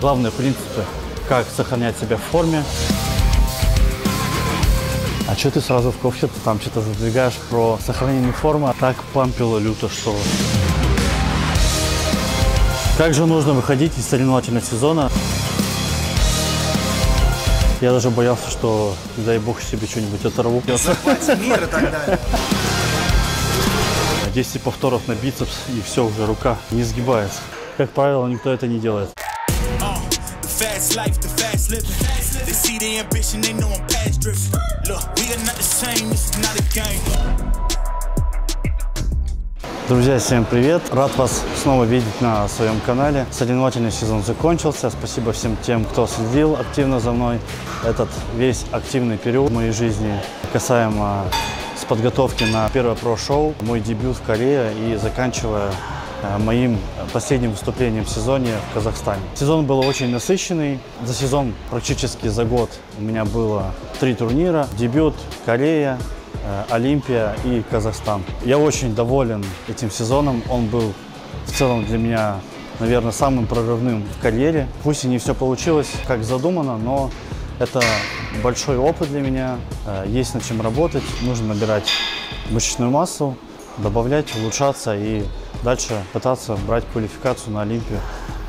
Главные принципы, как сохранять себя в форме. А что ты сразу в кофе-то там что-то задвигаешь про сохранение формы? Так пампило люто, что... Как же нужно выходить из соревновательного сезона? Я даже боялся, что, дай бог, себе что-нибудь оторву. Захватить мир и так далее. 10 повторов на бицепс, и все, уже рука не сгибается. Как правило, никто это не делает. Друзья, всем привет! Рад вас снова видеть на своем канале. Соревновательный сезон закончился. Спасибо всем тем, кто следил активно за мной. Этот весь активный период в моей жизни касаемо с подготовки на первое про-шоу, мой дебют в Корее и заканчивая моим последним выступлением в сезоне в Казахстане. Сезон был очень насыщенный. За сезон, практически за год, у меня было 3 турнира. Дебют, Корея, Олимпия и Казахстан. Я очень доволен этим сезоном. Он был в целом для меня, наверное, самым прорывным в карьере. Пусть и не все получилось, как задумано, но это большой опыт для меня. Есть над чем работать. Нужно набирать мышечную массу, добавлять, улучшаться и дальше пытаться брать квалификацию на Олимпию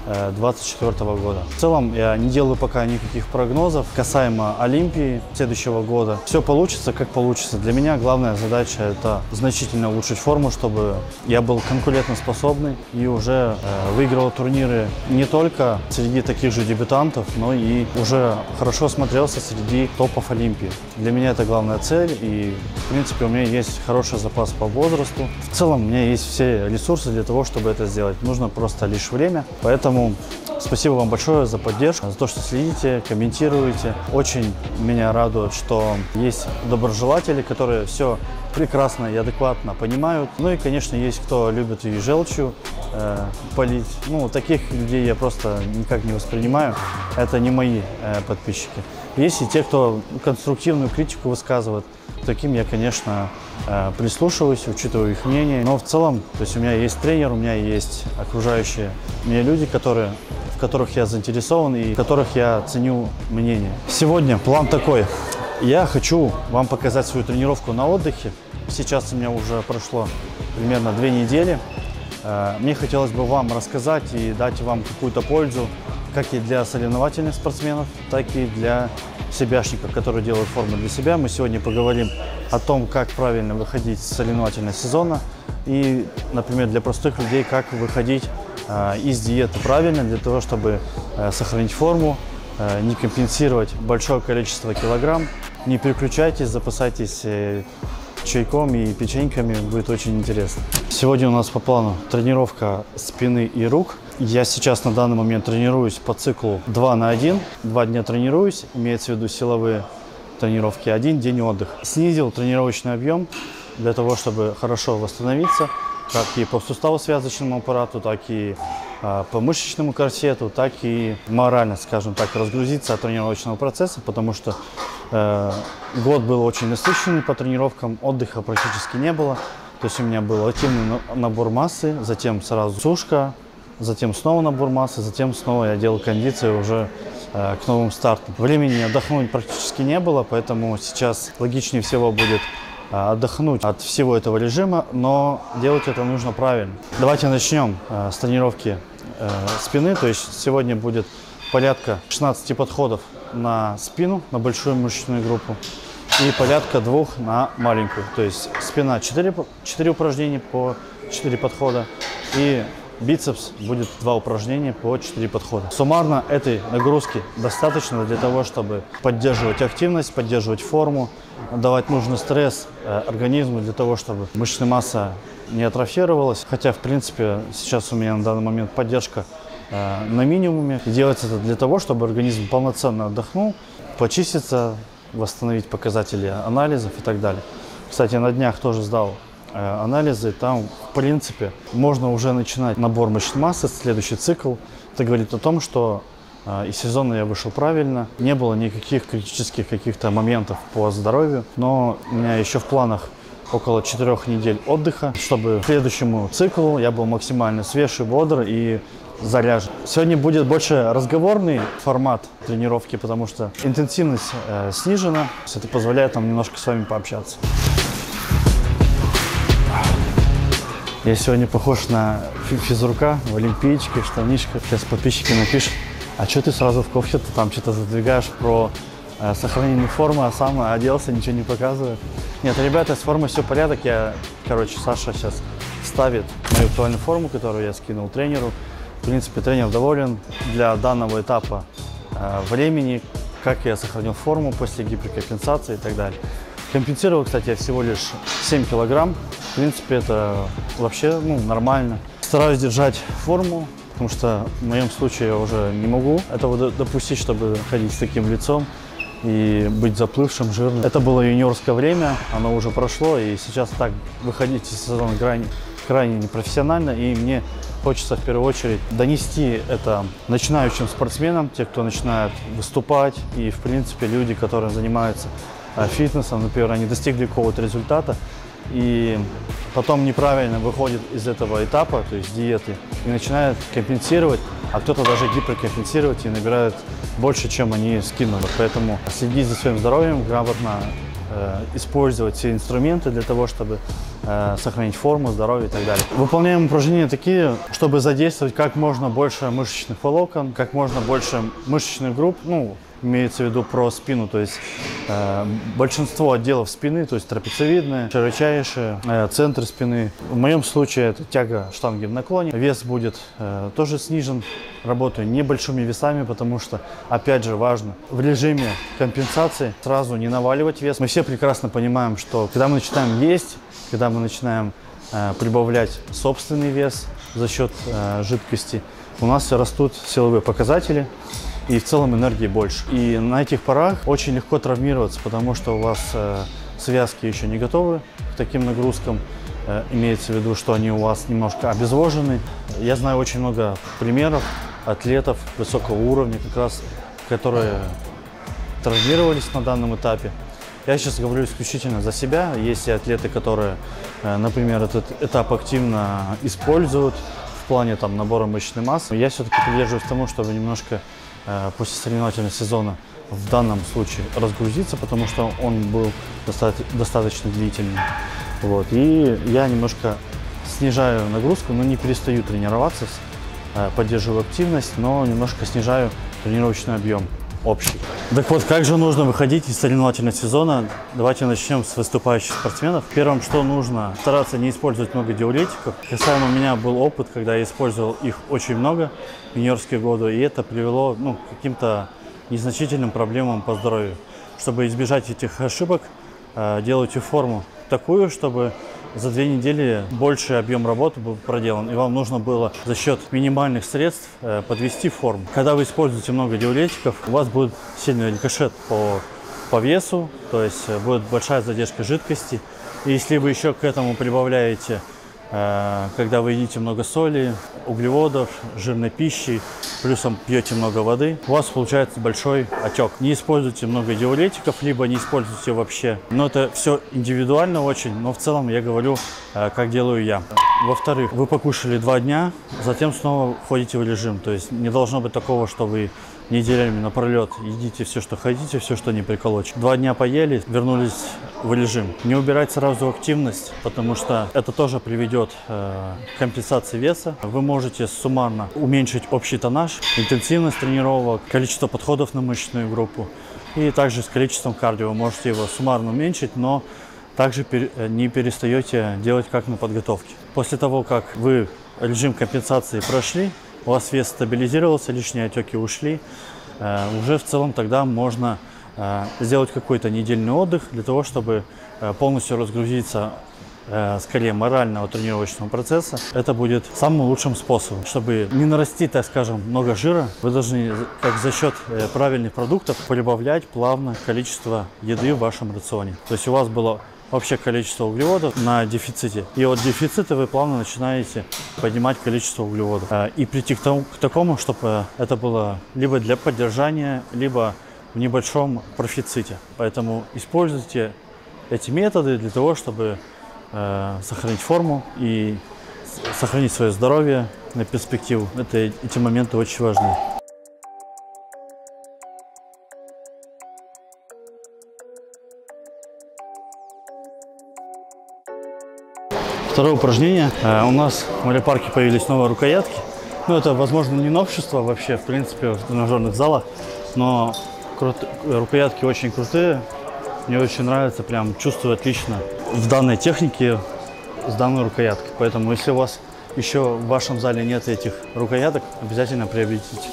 2024 года. В целом я не делаю пока никаких прогнозов касаемо Олимпии следующего года. Все получится, как получится. Для меня главная задача – это значительно улучшить форму, чтобы я был конкурентоспособный и уже выиграл турниры не только среди таких же дебютантов, но и уже хорошо смотрелся среди топов Олимпии. Для меня это главная цель, и в принципе у меня есть хороший запас по возрасту. В целом у меня есть все ресурсы для того, чтобы это сделать. Нужно просто лишь время, поэтому спасибо вам большое за поддержку, за то, что следите, комментируете. Очень меня радует, что есть доброжелатели, которые все прекрасно и адекватно понимают. Ну и, конечно, есть кто любит и желчью полить. Ну, таких людей я просто никак не воспринимаю. Это не мои подписчики. Есть и те, кто конструктивную критику высказывает. Таким я, конечно, прислушиваюсь, учитываю их мнение. Но в целом, то есть у меня есть тренер, у меня есть окружающие меня люди, в которых я заинтересован и в которых я ценю мнение. Сегодня план такой. Я хочу вам показать свою тренировку на отдыхе. Сейчас у меня уже прошло примерно 2 недели. Мне хотелось бы вам рассказать и дать вам какую-то пользу, как и для соревновательных спортсменов, так и для себяшников, которые делают форму для себя. Мы сегодня поговорим о том, как правильно выходить с соревновательного сезона и, например, для простых людей, как выходить из диеты правильно, для того, чтобы сохранить форму, не компенсировать большое количество килограмм. Не переключайтесь, запасайтесь чайком и печеньками, будет очень интересно. Сегодня у нас по плану тренировка спины и рук. Я сейчас на данный момент тренируюсь по циклу 2 на 1. 2 дня тренируюсь, имеется в виду силовые тренировки, 1 день отдых. Снизил тренировочный объем для того, чтобы хорошо восстановиться, как и по суставо-связочному аппарату, так и по мышечному корсету, так и морально, скажем так, разгрузиться от тренировочного процесса, потому что год был очень насыщенный по тренировкам, отдыха практически не было. То есть у меня был активный набор массы, затем сразу сушка, затем снова набор массы, затем снова я делал кондицию уже к новым стартам. Времени отдохнуть практически не было, поэтому сейчас логичнее всего будет отдохнуть от всего этого режима, но делать это нужно правильно. Давайте начнем с тренировки спины. То есть сегодня будет порядка 16 подходов на спину, на большую мышечную группу, и порядка 2 на маленькую. То есть спина 4 упражнения по 4 подхода, и бицепс будет 2 упражнения по 4 подхода. Суммарно этой нагрузки достаточно для того, чтобы поддерживать активность, поддерживать форму, давать нужный стресс организму для того, чтобы мышечная масса не атрофировалась. Хотя, в принципе, сейчас у меня на данный момент поддержка на минимуме. И делается это для того, чтобы организм полноценно отдохнул, почиститься, восстановить показатели анализов и так далее. Кстати, на днях тоже сдал анализы, там, в принципе, можно уже начинать набор мышечной массы, следующий цикл. Это говорит о том, что из сезона я вышел правильно, не было никаких критических каких-то моментов по здоровью, но у меня еще в планах около 4 недель отдыха, чтобы к следующему циклу я был максимально свеж и бодр и заряжен. Сегодня будет больше разговорный формат тренировки, потому что интенсивность снижена. Это позволяет нам немножко с вами пообщаться. Я сегодня похож на физрука в олимпийке, штанишках. Сейчас подписчики напишут, а что ты сразу в кофте-то там что-то задвигаешь про сохранение формы, а сам оделся, ничего не показывает. Нет, ребята, с формой все в порядок. Я, короче, Саша сейчас ставит мою актуальную форму, которую я скинул тренеру. В принципе, тренер доволен. Для данного этапа времени, как я сохранил форму после гиперкомпенсации и так далее. Компенсировал, кстати, я всего лишь 7 килограмм. В принципе, это вообще нормально. Стараюсь держать форму, потому что в моем случае я уже не могу этого допустить, чтобы ходить с таким лицом и быть заплывшим, жирным. Это было юниорское время, оно уже прошло, и сейчас так выходить из сезона крайне непрофессионально, и мне хочется в первую очередь донести это начинающим спортсменам, те, кто начинает выступать, и в принципе люди, которые занимаются фитнесом, например, они достигли какого-то результата, и потом неправильно выходит из этого этапа, то есть диеты, и начинает компенсировать, а кто-то даже гиперкомпенсировать и набирает больше, чем они скинули. Поэтому следить за своим здоровьем, грамотно использовать все инструменты для того, чтобы сохранить форму, здоровье и так далее. Выполняем упражнения такие, чтобы задействовать как можно больше мышечных волокон, как можно больше мышечных групп, имеется в виду про спину, то есть большинство отделов спины, то есть трапециевидные, широчайшие, центр спины. В моем случае это тяга штанги в наклоне. Вес будет тоже снижен. Работаю небольшими весами, потому что, опять же, важно в режиме компенсации сразу не наваливать вес. Мы все прекрасно понимаем, что когда мы начинаем есть, когда мы начинаем прибавлять собственный вес за счет жидкости, у нас все растут силовые показатели. И в целом энергии больше. И на этих порах очень легко травмироваться, потому что у вас связки еще не готовы к таким нагрузкам. Имеется в виду, что они у вас немножко обезвожены. Я знаю очень много примеров атлетов высокого уровня, как раз, которые травмировались на данном этапе. Я сейчас говорю исключительно за себя. Есть и атлеты, которые, например, этот этап активно используют в плане набора мышечной массы. Я все-таки придерживаюсь тому, чтобы немножко после соревновательного сезона в данном случае разгрузиться, потому что он был достаточно длительный. Вот. И я немножко снижаю нагрузку, но не перестаю тренироваться, поддерживаю активность, но немножко снижаю тренировочный объем общий. Так вот, как же нужно выходить из соревновательного сезона? Давайте начнем с выступающих спортсменов. Первым, что нужно, стараться не использовать много диуретиков. Касаемо меня был опыт, когда я использовал их очень много в юниорские годы, и это привело к каким-то незначительным проблемам по здоровью. Чтобы избежать этих ошибок, делайте форму такую, чтобы за 2 недели больший объем работы был проделан, и вам нужно было за счет минимальных средств подвести форму. Когда вы используете много диуретиков, у вас будет сильный рикошет по весу, то есть будет большая задержка жидкости. И если вы еще к этому прибавляете, когда вы едите много соли, углеводов, жирной пищи, плюсом пьете много воды, у вас получается большой отек. Не используйте много диуретиков, либо не используйте вообще. Но это все индивидуально очень, но в целом я говорю, как делаю я. Во-вторых, вы покушали 2 дня, затем снова входите в режим. То есть не должно быть такого, что вы неделями напролет едите все, что хотите, все, что не приколочь. 2 дня поели, вернулись в режим. Не убирать сразу активность, потому что это тоже приведет к компенсации веса. Вы можете суммарно уменьшить общий тоннаж, интенсивность тренировок, количество подходов на мышечную группу. И также с количеством кардио вы можете его суммарно уменьшить, но также не перестаете делать как на подготовке. После того, как вы режим компенсации прошли, у вас вес стабилизировался, лишние отеки ушли, уже в целом тогда можно сделать какой-то недельный отдых для того, чтобы полностью разгрузиться скорее морального тренировочного процесса. Это будет самым лучшим способом, чтобы не нарастить, так скажем, много жира. Вы должны как за счет правильных продуктов прибавлять плавно количество еды в вашем рационе. То есть у вас было общее количество углеводов на дефиците. И от дефицита вы плавно начинаете поднимать количество углеводов. И прийти к такому, чтобы это было либо для поддержания, либо в небольшом профиците. Поэтому используйте эти методы для того, чтобы сохранить форму и сохранить свое здоровье, на перспективу. Эти моменты очень важны. Второе упражнение. У нас в морепарке появились новые рукоятки. Ну, это, возможно, не новшество вообще, в принципе, в тренажерных залах, но рукоятки очень крутые. Мне очень нравится, прям чувствую отлично в данной технике с данной рукояткой. Поэтому, если у вас еще в вашем зале нет этих рукояток, обязательно приобретите.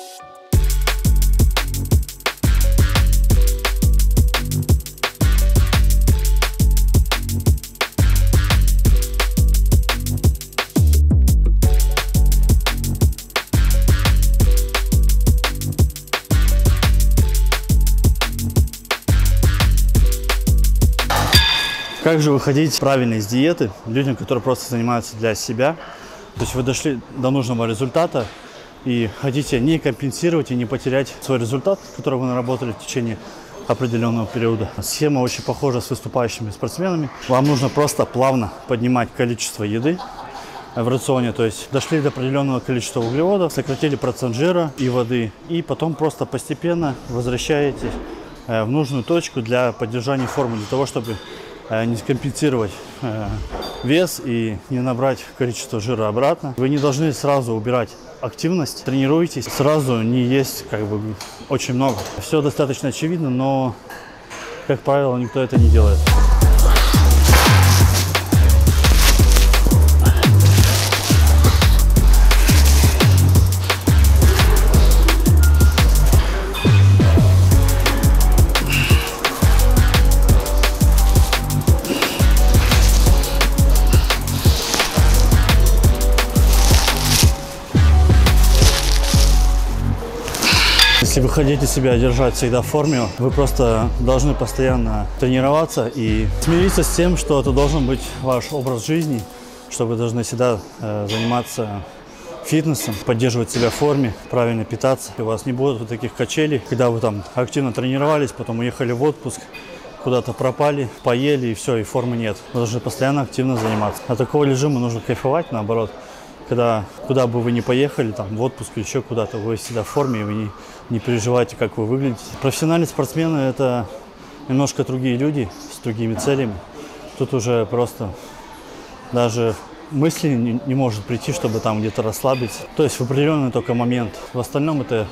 Как же выходить правильно из диеты людям, которые просто занимаются для себя? То есть вы дошли до нужного результата и хотите не компенсировать и не потерять свой результат, который вы наработали в течение определенного периода. Схема очень похожа с выступающими спортсменами. Вам нужно просто плавно поднимать количество еды в рационе. То есть дошли до определенного количества углеводов, сократили процент жира и воды, и потом просто постепенно возвращаетесь в нужную точку для поддержания формы, для того, чтобы не компенсировать вес и не набрать количество жира обратно. Вы не должны сразу убирать активность. Тренируйтесь, сразу не есть очень много. Все достаточно очевидно, но, как правило, никто это не делает. Если вы хотите себя держать всегда в форме, вы просто должны постоянно тренироваться и смириться с тем, что это должен быть ваш образ жизни, что вы должны всегда заниматься фитнесом, поддерживать себя в форме, правильно питаться. И у вас не будет вот таких качелей, когда вы там активно тренировались, потом уехали в отпуск, куда-то пропали, поели и все, и формы нет. Вы должны постоянно активно заниматься. От такого режима нужно кайфовать, наоборот. Когда куда бы вы ни поехали, там в отпуск или еще куда-то, вы всегда в форме, и вы не переживаете, как вы выглядите. Профессиональные спортсмены – это немножко другие люди с другими целями. Тут уже просто даже мысли не может прийти, чтобы там где-то расслабиться. То есть в определенный только момент. В остальном это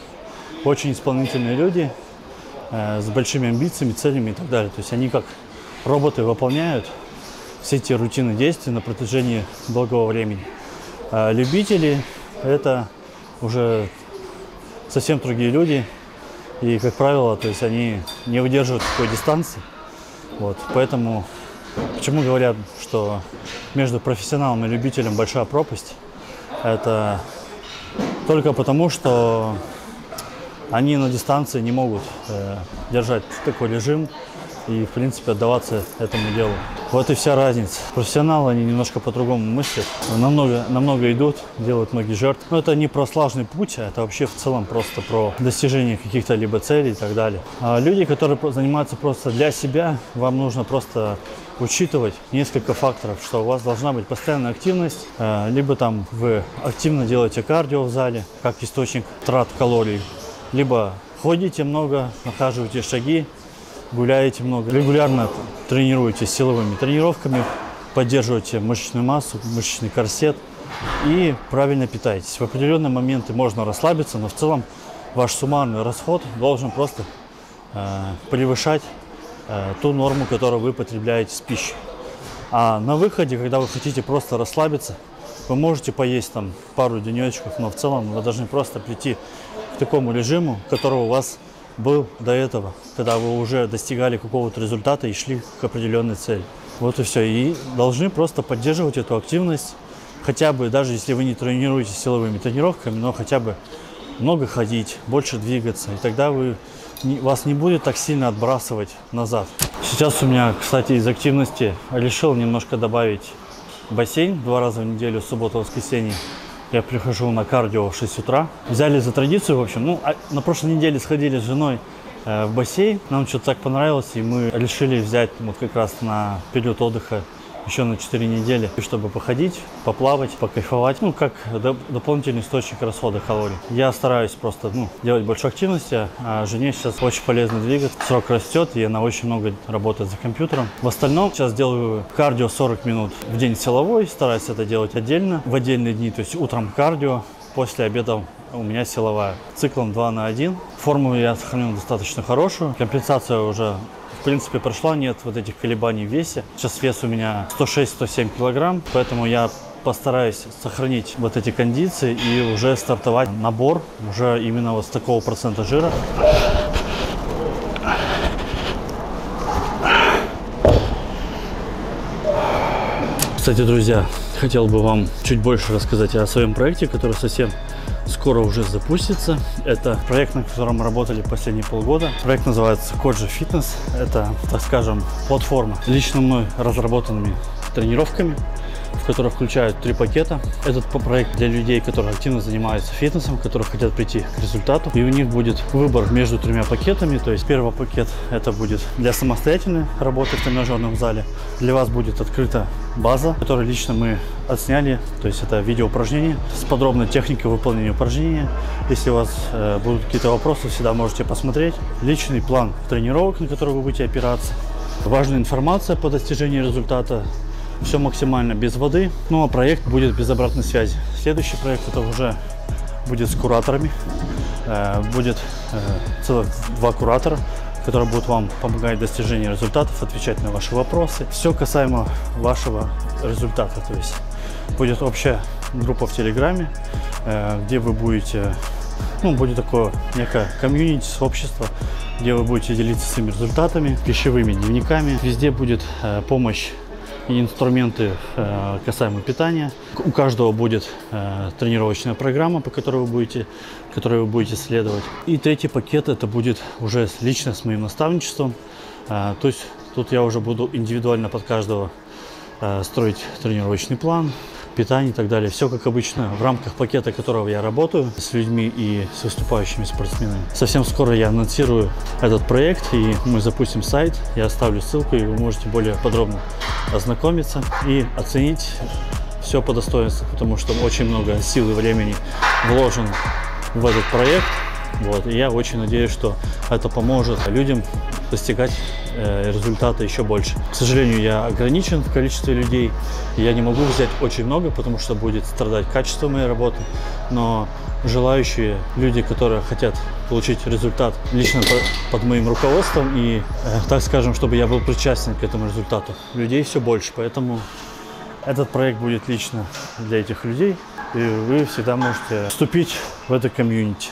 очень исполнительные люди с большими амбициями, целями и так далее. То есть они как роботы выполняют все эти рутины действий на протяжении долгого времени. А любители – это уже совсем другие люди, и, как правило, то есть они не выдерживают такой дистанции. Вот. Поэтому, почему говорят, что между профессионалом и любителем большая пропасть, это только потому, что они на дистанции не могут держать такой режим и, в принципе, отдаваться этому делу. Вот и вся разница. Профессионалы, они немножко по-другому мыслят, намного идут, делают многие жертвы. Но это не про сложный путь, а это вообще в целом просто про достижение каких-то либо целей и так далее. А люди, которые занимаются просто для себя, вам нужно просто учитывать несколько факторов, что у вас должна быть постоянная активность, либо там вы активно делаете кардио в зале, как источник трат калорий, либо ходите много, нахаживаете шаги, гуляете много, регулярно тренируетесь силовыми тренировками, поддерживаете мышечную массу, мышечный корсет и правильно питаетесь. В определенные моменты можно расслабиться, но в целом ваш суммарный расход должен просто превышать ту норму, которую вы потребляете с пищей. А на выходе, когда вы хотите просто расслабиться, вы можете поесть там пару денечков, но в целом вы должны просто прийти к такому режиму, которого у вас был до этого, когда вы уже достигали какого-то результата и шли к определенной цели. Вот и все. И должны просто поддерживать эту активность, хотя бы, даже если вы не тренируетесь силовыми тренировками, но хотя бы много ходить, больше двигаться, и тогда вас не будет так сильно отбрасывать назад. Сейчас у меня, кстати, из активности решил немножко добавить бассейн 2 раза в неделю, суббота-воскресенье. Я прихожу на кардио в 6 утра. Взяли за традицию, в общем. Ну, на прошлой неделе сходили с женой в бассейн. Нам что-то так понравилось, и мы решили взять вот как раз на период отдыха еще на 4 недели, чтобы походить, поплавать, покайфовать, ну, как дополнительный источник расхода калорий. Я стараюсь просто делать больше активности, а жене сейчас очень полезно двигаться, срок растет, и она очень много работает за компьютером. В остальном сейчас делаю кардио 40 минут в день силовой, стараюсь это делать отдельно, в отдельные дни, то есть утром кардио, после обеда у меня силовая, циклом 2 на 1. Форму я сохранил достаточно хорошую, компенсация уже в принципе прошла, нет вот этих колебаний в весе. Сейчас вес у меня 106-107 килограмм, поэтому я постараюсь сохранить вот эти кондиции и уже стартовать набор уже именно вот с такого процента жира. Кстати, друзья, хотел бы вам чуть больше рассказать о своем проекте, который совсем скоро уже запустится. Это проект, на котором работали последние полгода. Проект называется Kojo Fitness. Это, так скажем, платформа лично мной разработанными тренировками, в которых включают 3 пакета. Этот проект для людей, которые активно занимаются фитнесом, которые хотят прийти к результату. И у них будет выбор между 3 пакетами. То есть первый пакет это будет для самостоятельной работы в тренажерном зале. Для вас будет открыта база, которую лично мы отсняли. То есть это видеоупражнение с подробной техникой выполнения упражнения. Если у вас будут какие-то вопросы, всегда можете посмотреть. Личный план тренировок, на который вы будете опираться. Важная информация по достижению результата. Все максимально без воды. Ну а проект будет без обратной связи. Следующий проект это уже будет с кураторами. Будет целых 2 куратора, которые будут вам помогать в достижении результатов, отвечать на ваши вопросы. Все касаемо вашего результата. То есть будет общая группа в Телеграме, где вы будете, будет такое некое комьюнити, сообщество, где вы будете делиться своими результатами, пищевыми дневниками. Везде будет помощь и инструменты касаемо питания. У каждого будет тренировочная программа, по которой вы будете следовать. И 3-й пакет это будет уже лично с моим наставничеством. То есть тут я уже буду индивидуально под каждого строить тренировочный план, питание и так далее. Все как обычно в рамках пакета, которого я работаю с людьми и с выступающими спортсменами. Совсем скоро я анонсирую этот проект и мы запустим сайт. Я оставлю ссылку и вы можете более подробно ознакомиться и оценить все по достоинству, потому что очень много сил и времени вложено в этот проект. Вот. И я очень надеюсь, что это поможет людям достигать результата еще больше. К сожалению, я ограничен в количестве людей. Я не могу взять очень много, потому что будет страдать качество моей работы. Но желающие люди, которые хотят получить результат лично под моим руководством и, так скажем, чтобы я был причастен к этому результату, людей все больше. Поэтому этот проект будет лично для этих людей. И вы всегда можете вступить в это комьюнити.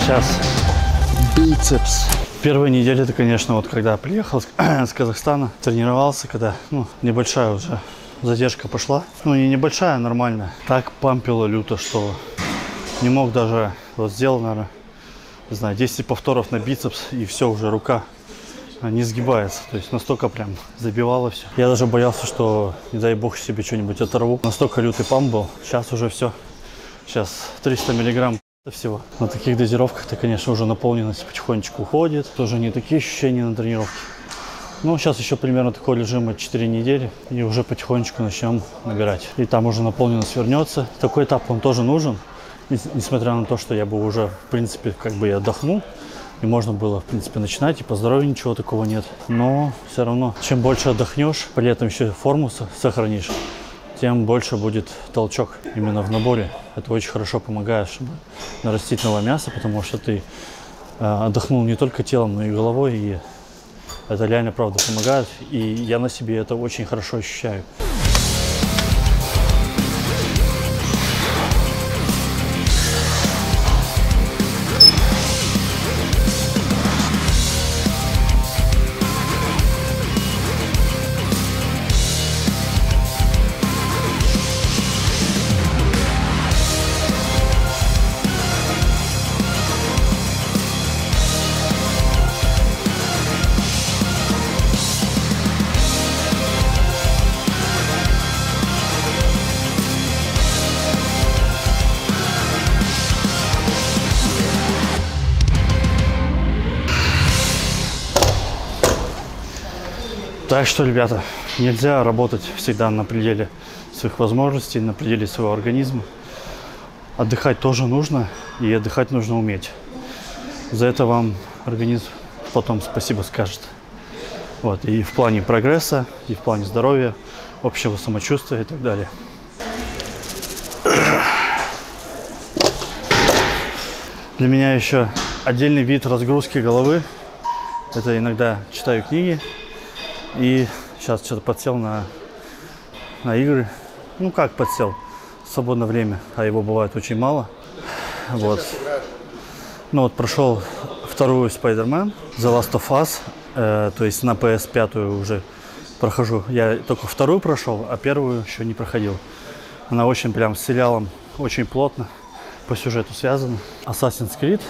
Сейчас бицепс. Первая неделя, это, конечно, вот когда приехал с Казахстана, тренировался, когда небольшая уже задержка пошла. Не небольшая, нормально. Так пампило люто, что не мог даже, вот сделал, наверное, не знаю, 10 повторов на бицепс, и все, уже рука не сгибается. То есть настолько прям забивало все. Я даже боялся, что, не дай бог, себе что-нибудь оторву. Настолько лютый памп был. Сейчас уже все. Сейчас 300 миллиграмм. Всего. На таких дозировках ты, конечно, уже наполненность потихонечку уходит. Тоже не такие ощущения на тренировке. Сейчас еще примерно такой режим от 4 недели. И уже потихонечку начнем набирать. И там уже наполненность вернется. Такой этап, он тоже нужен. И, несмотря на то, что я бы уже, в принципе, как бы и отдохнул, и можно было, в принципе, начинать, и по здоровью ничего такого нет. Но все равно, чем больше отдохнешь, при этом еще форму сохранишь, тем больше будет толчок именно в наборе. Это очень хорошо помогает, чтобы нарастить новое мясо, потому что ты отдохнул не только телом, но и головой, и это реально, правда, помогает. И я на себе это очень хорошо ощущаю. Так что, ребята, нельзя работать всегда на пределе своих возможностей, на пределе своего организма. Отдыхать тоже нужно, и отдыхать нужно уметь. За это вам организм потом спасибо скажет. Вот, и в плане прогресса, и в плане здоровья, общего самочувствия и так далее. Для меня еще отдельный вид разгрузки головы. Это иногда читаю книги. И сейчас что-то подсел на игры. Ну как подсел? В свободное время, а его бывает очень мало. Вот. Ну вот прошел вторую Spider-Man, The Last of Us, то есть на PS5 уже прохожу. Я только вторую прошел, а первую еще не проходил. Она очень прям с сериалом, очень плотно по сюжету связана. Assassin's Creed,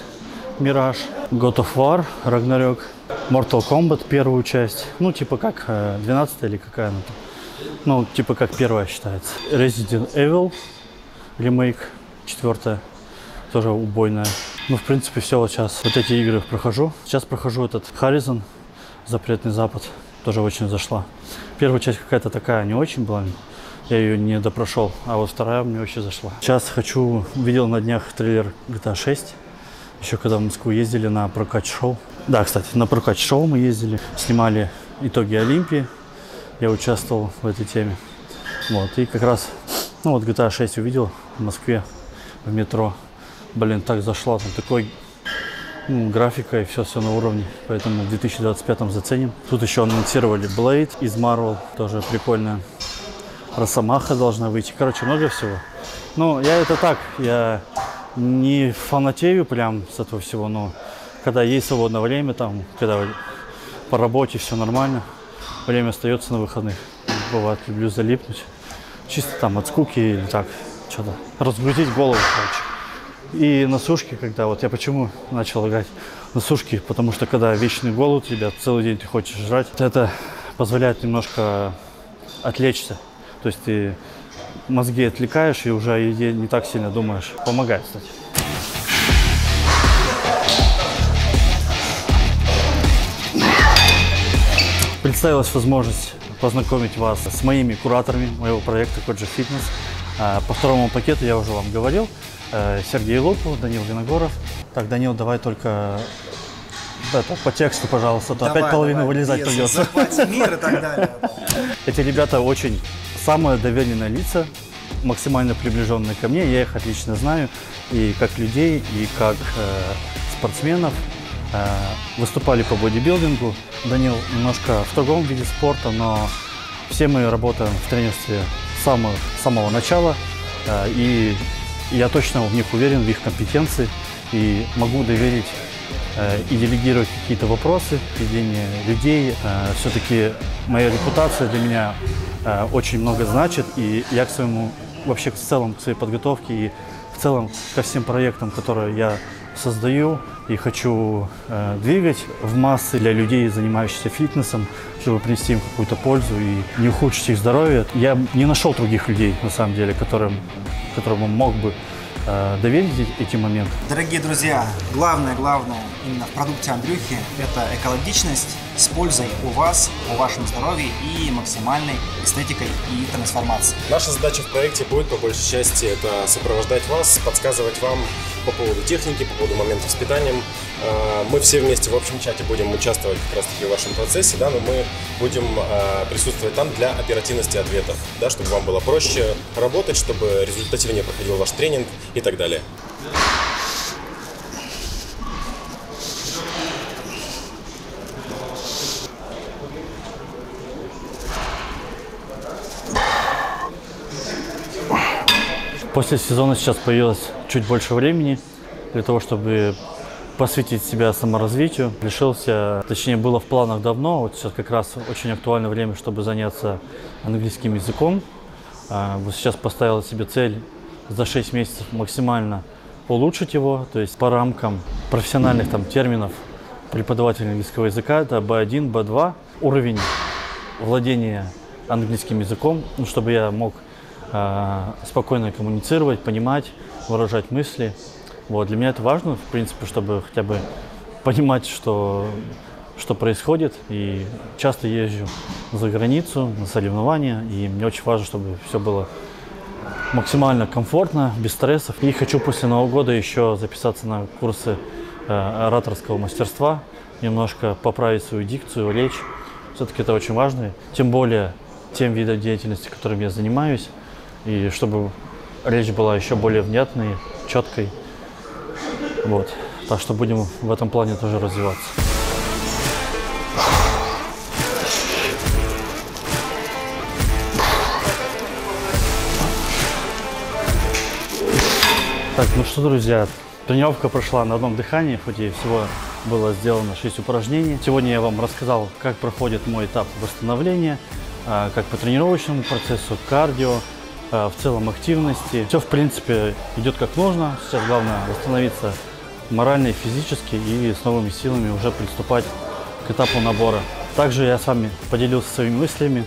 Мираж, God of War, Ragnarök, Mortal Kombat первую часть, ну типа как 12 или какая она там, ну типа как первая считается. Resident Evil ремейк, 4-я, тоже убойная. Ну в принципе все, вот сейчас вот эти игры прохожу. Сейчас прохожу этот Horizon, Запретный Запад, тоже очень зашла. Первая часть какая-то такая не очень была, я ее не допрошел, а вот вторая мне вообще зашла. Сейчас хочу, видел на днях трейлер GTA 6. Еще когда в Москву ездили на прокат-шоу. Да, кстати, на прокат-шоу мы ездили, снимали итоги Олимпии. Я участвовал в этой теме. Вот, и как раз, ну вот GTA 6 увидел в Москве, в метро. Блин, так зашла, там такой, ну, графика и все на уровне. Поэтому в 2025-м заценим. Тут еще анонсировали Blade из Marvel, тоже прикольная. Росомаха должна выйти. Короче, много всего. Ну, я это так, я... не фанатею прям с этого всего, но когда есть свободное время, там, когда по работе все нормально, время остается на выходных. Бывает, люблю залипнуть. Чисто там от скуки или так, что-то. Разгрузить голову, короче. И на сушке, когда вот я почему начал играть на сушке, потому что когда вечный голод, ребят, целый день ты хочешь жрать, это позволяет немножко отвлечься. То есть ты мозги отвлекаешь и уже о еде не так сильно думаешь. Помогает, кстати. Представилась возможность познакомить вас с моими кураторами моего проекта Kojo Fitness. По второму пакету я уже вам говорил. Сергей Луков, Данил Виногоров. Так, Данил, давай только это, по тексту, пожалуйста. Давай, опять половину давай, вылезать придется. Мир и так далее. Эти ребята очень... самые доверенные лица, максимально приближенные ко мне. Я их отлично знаю и как людей, и как спортсменов. Выступали по бодибилдингу. Данил немножко в другом виде спорта, но все мы работаем в тренерстве с самого начала. И я точно в них уверен, в их компетенции. И могу доверить и делегировать какие-то вопросы, ведение людей. Все-таки моя репутация для меня очень много значит, и я к своему, вообще в целом, к своей подготовке и в целом ко всем проектам, которые я создаю и хочу двигать в массы для людей, занимающихся фитнесом, чтобы принести им какую-то пользу и не ухудшить их здоровье. Я не нашел других людей, на самом деле, которым мог бы доверить эти моменты. Дорогие друзья, главное именно в продукте Андрюхи – это экологичность. с пользой у вас, у вашем здоровье и максимальной эстетикой и трансформацией. Наша задача в проекте будет, по большей части, это сопровождать вас, подсказывать вам по поводу техники, по поводу моментов с питанием. Мы все вместе в общем чате будем участвовать как раз таки в вашем процессе, да, но мы будем присутствовать там для оперативности ответов, да, чтобы вам было проще работать, чтобы результативнее проходил ваш тренинг и так далее. После сезона сейчас появилось чуть больше времени для того, чтобы посвятить себя саморазвитию. Решился, точнее, было в планах давно, вот сейчас как раз очень актуальное время, чтобы заняться английским языком. Вот сейчас поставил себе цель за 6 месяцев максимально улучшить его, то есть по рамкам профессиональных там терминов преподавателя английского языка, это B1, B2, уровень владения английским языком, ну, чтобы я мог спокойно коммуницировать, понимать, выражать мысли. Вот. Для меня это важно, в принципе, чтобы хотя бы понимать, что происходит. И часто езжу за границу на соревнования, и мне очень важно, чтобы все было максимально комфортно, без стрессов. И хочу после Нового года еще записаться на курсы ораторского мастерства, немножко поправить свою дикцию, речь. Все-таки это очень важно, тем более тем видом деятельности, которым я занимаюсь. И чтобы речь была еще более внятной, четкой. Вот. Так что будем в этом плане тоже развиваться. Так, ну что, друзья, тренировка прошла на одном дыхании, хоть и всего было сделано 6 упражнений. Сегодня я вам рассказал, как проходит мой этап восстановления, как по тренировочному процессу, кардио, в целом активности. Все, в принципе, идет как нужно. Сейчас главное восстановиться морально и физически и с новыми силами уже приступать к этапу набора. Также я с вами поделился своими мыслями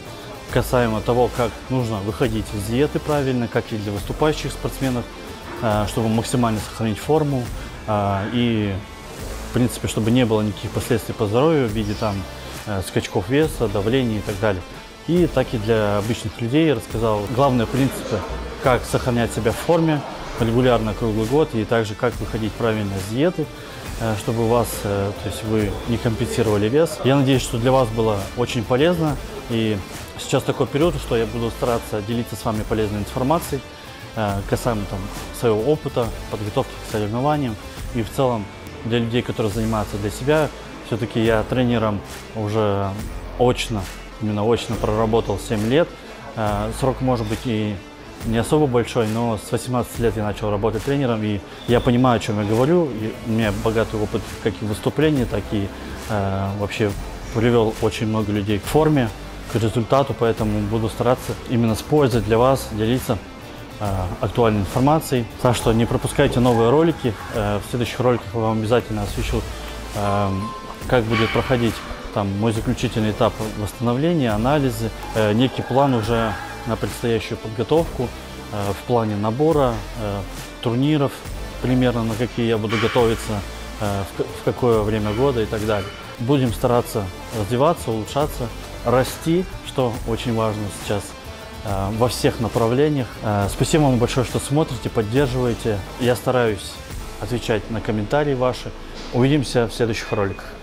касаемо того, как нужно выходить из диеты правильно, как и для выступающих спортсменов, чтобы максимально сохранить форму и, в принципе, чтобы не было никаких последствий по здоровью в виде там скачков веса, давления и так далее. И так и для обычных людей я рассказал главные принципы, как сохранять себя в форме регулярно круглый год и также как выходить правильно с диеты, чтобы у вас, то есть вы не компенсировали вес. Я надеюсь, что для вас было очень полезно. И сейчас такой период, что я буду стараться делиться с вами полезной информацией касаемо там своего опыта, подготовки к соревнованиям и в целом для людей, которые занимаются для себя. Все-таки я тренером уже очно проработал 7 лет. Срок может быть и не особо большой, но с 18 лет я начал работать тренером, и я понимаю, о чем я говорю. И у меня богатый опыт как и выступлений, так и вообще привел очень много людей к форме, к результату, поэтому буду стараться именно с пользой для вас делиться актуальной информацией. Так что не пропускайте новые ролики. В следующих роликах я вам обязательно освещу, как будет проходить там мой заключительный этап восстановления, анализы, некий план уже на предстоящую подготовку в плане набора, турниров, примерно на какие я буду готовиться, в какое время года и так далее. Будем стараться развиваться, улучшаться, расти, что очень важно сейчас во всех направлениях. Спасибо вам большое, что смотрите, поддерживаете. Я стараюсь отвечать на комментарии ваши. Увидимся в следующих роликах.